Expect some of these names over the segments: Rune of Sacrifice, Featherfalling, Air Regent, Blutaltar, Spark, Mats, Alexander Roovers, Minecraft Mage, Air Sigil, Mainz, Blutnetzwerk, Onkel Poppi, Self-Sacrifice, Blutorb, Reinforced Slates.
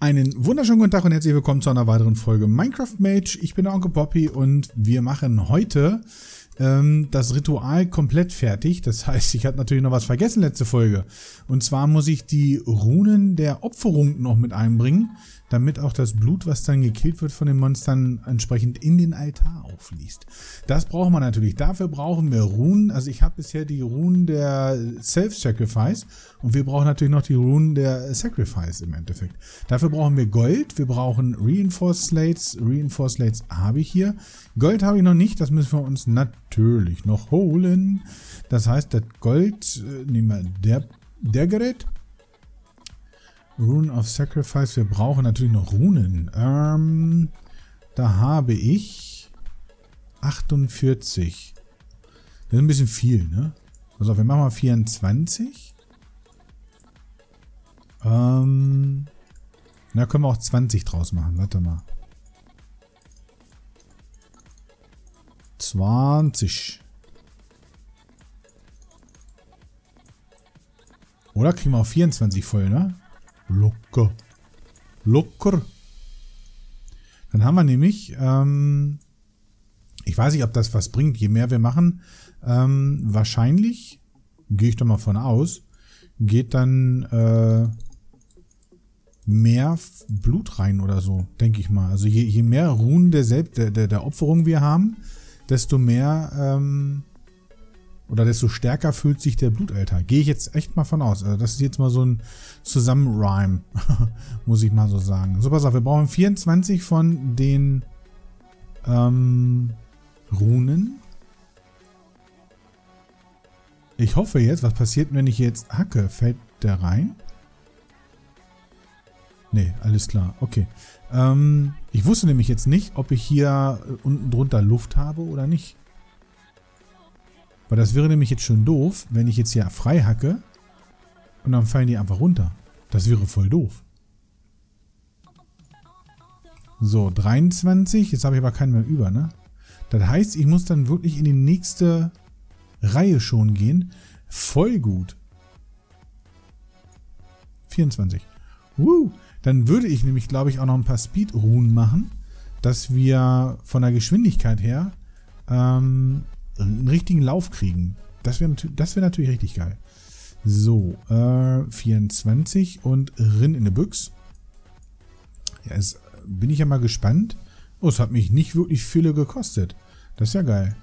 Einen wunderschönen guten Tag und herzlich willkommen zu einer weiteren Folge Minecraft Mage. Ich bin der Onkel Poppi und wir machen heute das Ritual komplett fertig. Das heißt, ich hatte natürlich noch was vergessen letzte Folge. Und zwar muss ich die Runen der Opferung noch mit einbringen, damit auch das Blut, was dann gekillt wird von den Monstern, entsprechend in den Altar auffließt. Das brauchen wir natürlich. Dafür brauchen wir Runen. Also ich habe bisher die Runen der Self-Sacrifice und wir brauchen natürlich noch die Runen der Sacrifice im Endeffekt. Dafür brauchen wir Gold, wir brauchen Reinforced Slates. Reinforced Slates habe ich hier. Gold habe ich noch nicht, das müssen wir uns natürlich noch holen. Das heißt, das Gold nehmen wir der Gerät. Rune of Sacrifice, wir brauchen natürlich noch Runen. Da habe ich 48. Das ist ein bisschen viel, ne? Also wir machen mal 24. Da können wir auch 20 draus machen. Warte mal. 20. Oder kriegen wir auch 24 voll, ne? Locker. Locker. Dann haben wir nämlich, ich weiß nicht, ob das was bringt, je mehr wir machen, wahrscheinlich, gehe ich doch mal von aus, geht dann mehr Blut rein oder so, denke ich mal. Also je mehr Runen der Opferung wir haben, desto mehr, oder desto stärker fühlt sich der Blutaltar. Gehe ich jetzt echt mal von aus. Also das ist jetzt mal so ein Zusammenrhyme, muss ich mal so sagen. So, pass auf, wir brauchen 24 von den Runen. Ich hoffe jetzt, was passiert, wenn ich jetzt hacke? Fällt der rein? Nee, alles klar. Okay. Ich wusste nämlich jetzt nicht, ob ich hier unten drunter Luft habe oder nicht. Weil das wäre nämlich jetzt schon doof, wenn ich jetzt hier frei hacke und dann fallen die einfach runter. Das wäre voll doof. So, 23. Jetzt habe ich aber keinen mehr über, ne? Das heißt, ich muss dann wirklich in die nächste Reihe schon gehen. Voll gut. 24. Dann würde ich nämlich, glaube ich, auch noch ein paar Speed-Runen machen, dass wir von der Geschwindigkeit her einen richtigen Lauf kriegen. Das wäre natürlich richtig geil. So, 24 und Rin in der Büchse. Ja, jetzt bin ich ja mal gespannt. Oh, es hat mich nicht wirklich viele gekostet. Das ist ja geil.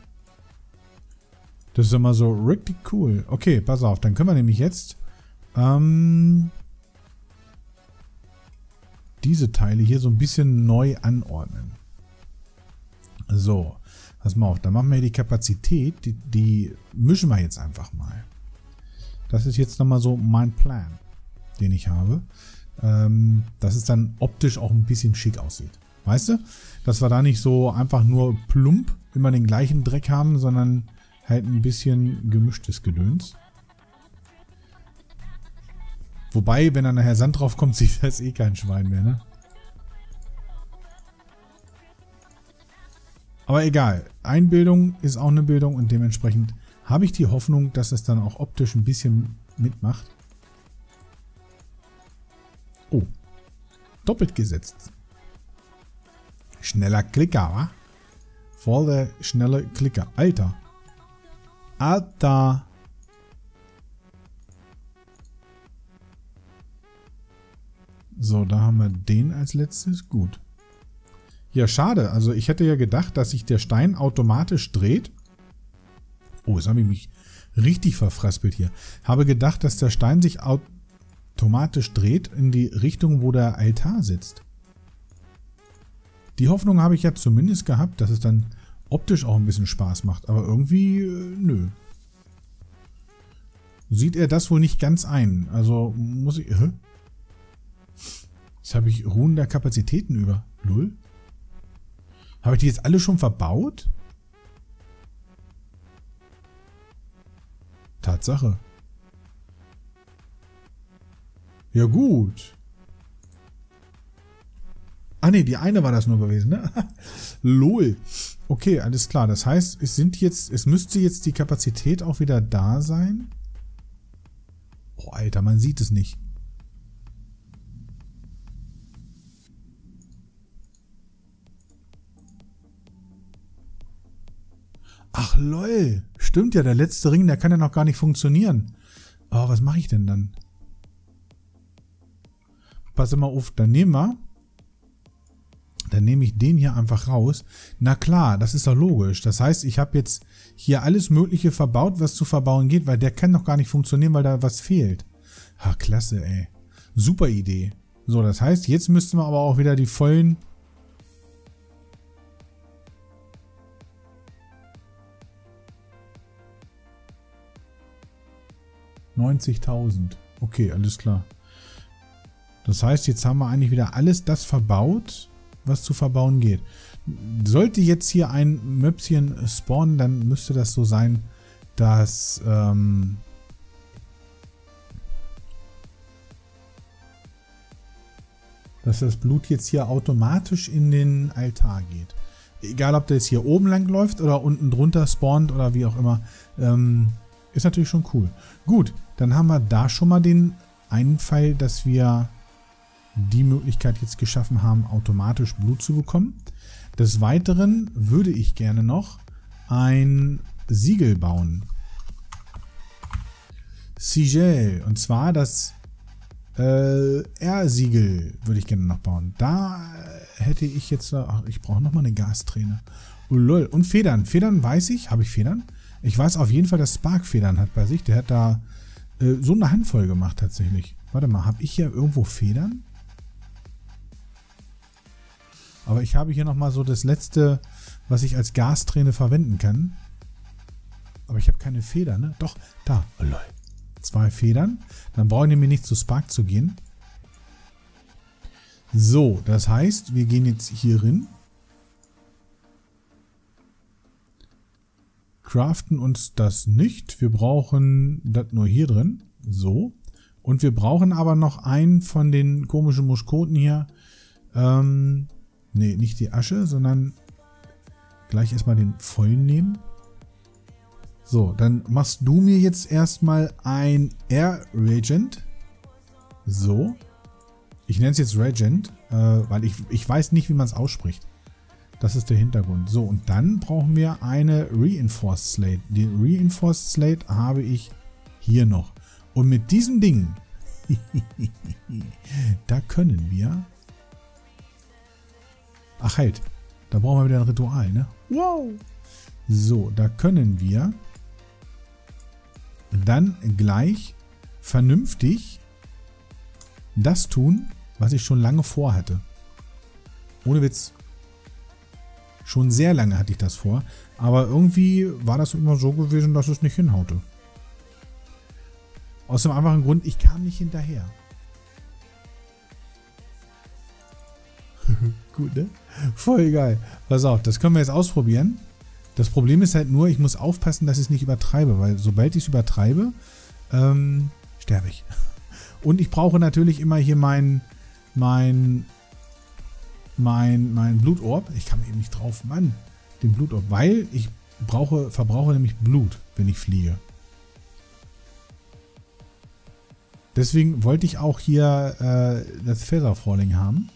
Das ist immer so richtig cool. Okay, pass auf, dann können wir nämlich jetzt diese Teile hier so ein bisschen neu anordnen. So. Pass mal auf, dann machen wir die Kapazität, die mischen wir jetzt einfach mal. Das ist jetzt nochmal so mein Plan, den ich habe, dass es dann optisch auch ein bisschen schick aussieht. Weißt du? Dass wir da nicht so einfach nur plump immer den gleichen Dreck haben, sondern halt ein bisschen gemischtes Gedöns. Wobei, wenn da nachher Sand drauf kommt, sieht das eh kein Schwein mehr, ne? Aber egal, Einbildung ist auch eine Bildung und dementsprechend habe ich die Hoffnung, dass es dann auch optisch ein bisschen mitmacht. Oh, doppelt gesetzt. Schneller Klicker, wa? Voll der schnelle Klicker. Alter. Alter. So, da haben wir den als letztes. Gut. Ja, schade. Also ich hätte ja gedacht, dass sich der Stein automatisch dreht. Oh, jetzt habe ich mich richtig verfraspelt hier. Habe gedacht, dass der Stein sich automatisch dreht in die Richtung, wo der Altar sitzt. Die Hoffnung habe ich ja zumindest gehabt, dass es dann optisch auch ein bisschen Spaß macht. Aber irgendwie, nö. Sieht er das wohl nicht ganz ein. Also muss ich... Hä? Jetzt habe ich Runen der Kapazitäten über. Lull. Habe ich die jetzt alle schon verbaut? Tatsache. Ja gut. Ah ne, die eine war das nur gewesen, ne? Lol. Okay, alles klar. Das heißt, es müsste jetzt die Kapazität auch wieder da sein. Oh, Alter, man sieht es nicht. Ach, lol. Stimmt ja, der letzte Ring, der kann ja noch gar nicht funktionieren. Oh, was mache ich denn dann? Pass mal auf, dann nehme ich den hier einfach raus. Na klar, das ist doch logisch. Das heißt, ich habe jetzt hier alles Mögliche verbaut, was zu verbauen geht, weil der kann noch gar nicht funktionieren, weil da was fehlt. Ha, klasse, ey. Super Idee. So, das heißt, jetzt müssten wir aber auch wieder die vollen... ...90.000. Okay, alles klar. Das heißt, jetzt haben wir eigentlich wieder alles das verbaut... was zu verbauen geht. Sollte jetzt hier ein Möpschen spawnen, dann müsste das so sein, dass dass das Blut jetzt hier automatisch in den Altar geht. Egal, ob der jetzt hier oben lang läuft oder unten drunter spawnt oder wie auch immer. Ist natürlich schon cool. Gut, dann haben wir da schon mal den einen Pfeil, dass wir die Möglichkeit jetzt geschaffen haben, automatisch Blut zu bekommen. Des Weiteren würde ich gerne noch ein Siegel bauen. Sigil. Und zwar das Air Sigil würde ich gerne noch bauen. Da hätte ich jetzt... Ach, ich brauche nochmal eine Gasträne. Oh, lol. Und Federn. Federn weiß ich. Habe ich Federn? Ich weiß auf jeden Fall, dass Spark Federn hat bei sich. Der hat da so eine Handvoll gemacht tatsächlich. Warte mal, habe ich hier irgendwo Federn? Aber ich habe hier nochmal so das letzte, was ich als Gasträne verwenden kann. Aber ich habe keine Federn, ne? Doch, da. Oh, lol. 2 Federn. Dann brauche ich nämlich nicht zu Spark zu gehen. So, das heißt, wir gehen jetzt hier hin. Craften uns das nicht. Wir brauchen das nur hier drin. So. Und wir brauchen aber noch einen von den komischen Muschkoten hier. Ne, nicht die Asche, sondern gleich erstmal den vollen nehmen. So, dann machst du mir jetzt erstmal ein Air Regent. So. Ich nenne es jetzt Regent, weil ich weiß nicht, wie man es ausspricht. Das ist der Hintergrund. So, und dann brauchen wir eine Reinforced Slate. Den Reinforced Slate habe ich hier noch. Und mit diesem Ding, da können wir... Ach halt, da brauchen wir wieder ein Ritual, ne? Wow! So, da können wir dann gleich vernünftig das tun, was ich schon lange vorhatte. Ohne Witz. Schon sehr lange hatte ich das vor, aber irgendwie war das immer so gewesen, dass es nicht hinhaute. Aus dem einfachen Grund, ich kam nicht hinterher. Gut, ne? Voll geil. Pass auf, das können wir jetzt ausprobieren. Das Problem ist halt nur, ich muss aufpassen, dass ich es nicht übertreibe, weil sobald ich es übertreibe, sterbe ich. Und ich brauche natürlich immer hier mein Blutorb. Ich kann eben nicht drauf, Mann, den Blutorb, weil ich verbrauche nämlich Blut, wenn ich fliege. Deswegen wollte ich auch hier das Featherfalling haben.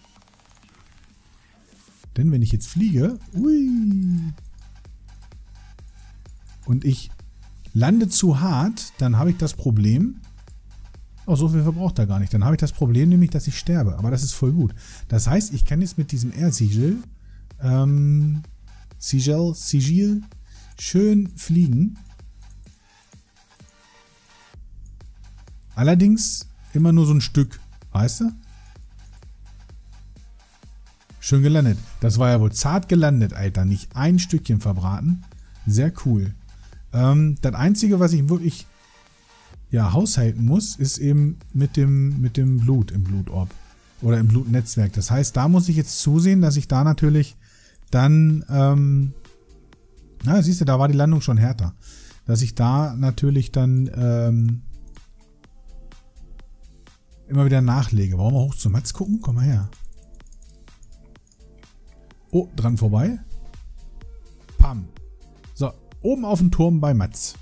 Denn wenn ich jetzt fliege, ui, und ich lande zu hart, dann habe ich das Problem, oh, so viel verbraucht er gar nicht, dann habe ich das Problem nämlich, dass ich sterbe. Aber das ist voll gut. Das heißt, ich kann jetzt mit diesem Air Sigil, schön fliegen. Allerdings immer nur so ein Stück, weißt du? Schön gelandet. Das war ja wohl zart gelandet, Alter. Nicht ein Stückchen verbraten. Sehr cool. Das Einzige, was ich wirklich ja haushalten muss, ist eben mit dem Blut im Blutorb. Oder im Blutnetzwerk. Das heißt, da muss ich jetzt zusehen, dass ich da natürlich dann... na, siehst du, da war die Landung schon härter. Dass ich da natürlich dann... immer wieder nachlege. Wollen wir hoch zu Mats gucken? Komm mal her. Oh, dran vorbei. Pam. So, oben auf dem Turm bei Mats.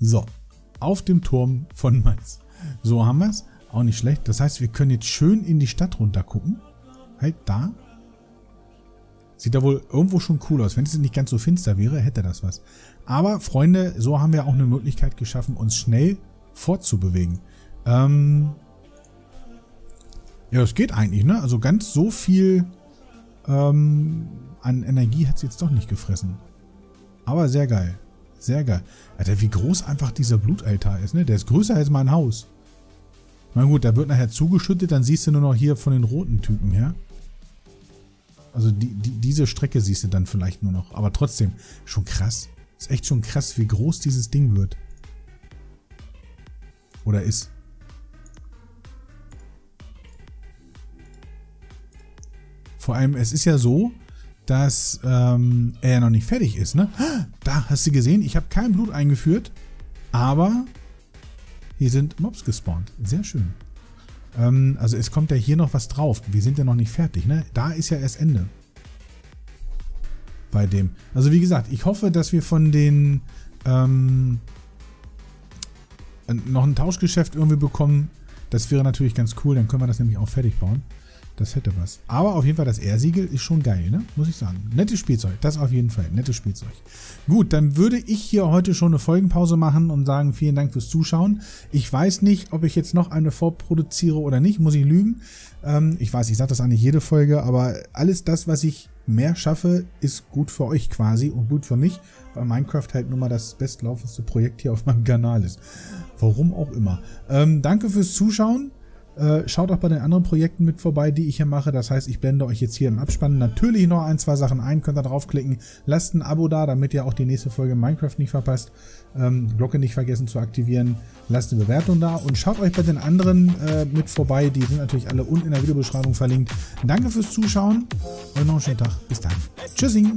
So, auf dem Turm von Mainz. So haben wir es. Auch nicht schlecht. Das heißt, wir können jetzt schön in die Stadt runter gucken. Halt da. Sieht da wohl irgendwo schon cool aus. Wenn es nicht ganz so finster wäre, hätte das was. Aber, Freunde, so haben wir auch eine Möglichkeit geschaffen, uns schnell fortzubewegen. Ja, das geht eigentlich, ne? Also ganz so viel an Energie hat es jetzt doch nicht gefressen. Aber sehr geil. Sehr geil. Alter, wie groß einfach dieser Blutaltar ist, ne? Der ist größer als mein Haus. Na gut, da wird nachher zugeschüttet, dann siehst du nur noch hier von den roten Typen her. Also diese Strecke siehst du dann vielleicht nur noch. Aber trotzdem, schon krass. Ist echt schon krass, wie groß dieses Ding wird. Oder ist. Vor allem, es ist ja so, dass er ja noch nicht fertig ist, ne? Da, hast du gesehen? Ich habe kein Blut eingeführt, aber hier sind Mobs gespawnt. Sehr schön. Also es kommt ja hier noch was drauf. Wir sind ja noch nicht fertig, ne? Da ist ja erst Ende. Bei dem. Also wie gesagt, ich hoffe, dass wir von den noch ein Tauschgeschäft irgendwie bekommen. Das wäre natürlich ganz cool, dann können wir das nämlich auch fertig bauen. Das hätte was. Aber auf jeden Fall, das Air Sigil ist schon geil, ne? Muss ich sagen. Nettes Spielzeug. Das auf jeden Fall. Nettes Spielzeug. Gut, dann würde ich hier heute schon eine Folgenpause machen und sagen, vielen Dank fürs Zuschauen. Ich weiß nicht, ob ich jetzt noch eine vorproduziere oder nicht. Muss ich lügen. Ich weiß, ich sage das eigentlich jede Folge, aber alles das, was ich mehr schaffe, ist gut für euch quasi und gut für mich, weil Minecraft halt nun mal das bestlaufendste Projekt hier auf meinem Kanal ist. Warum auch immer. Danke fürs Zuschauen. Schaut auch bei den anderen Projekten mit vorbei, die ich hier mache. Das heißt, ich blende euch jetzt hier im Abspann natürlich noch ein, zwei Sachen ein. Könnt da draufklicken. Lasst ein Abo da, damit ihr auch die nächste Folge Minecraft nicht verpasst. Die Glocke nicht vergessen zu aktivieren. Lasst eine Bewertung da und schaut euch bei den anderen mit vorbei. Die sind natürlich alle unten in der Videobeschreibung verlinkt. Danke fürs Zuschauen und noch einen schönen Tag. Bis dann. Tschüssi.